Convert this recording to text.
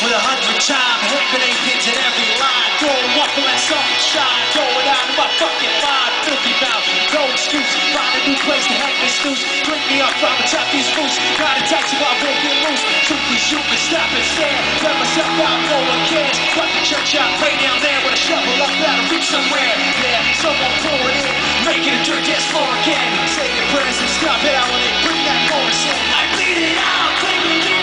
for the 100th time, hoping they pitch in every line. Throwing waffle and something shine, throwing out of my fucking mind. $50,000, no excuses. Find a new place to help this loose. Drink me up, I'm atop these roots. Got a taxi while I get loose. Truthfully shooting, stop and stare. Let myself out, no one cares. Cut the church out right down there with a shovel up out of reach somewhere. Yeah, someone pour it in, making a dirt dance floor again. Say your prayers and stop it out when they bring that chorus in. I bleed it out, clean it out.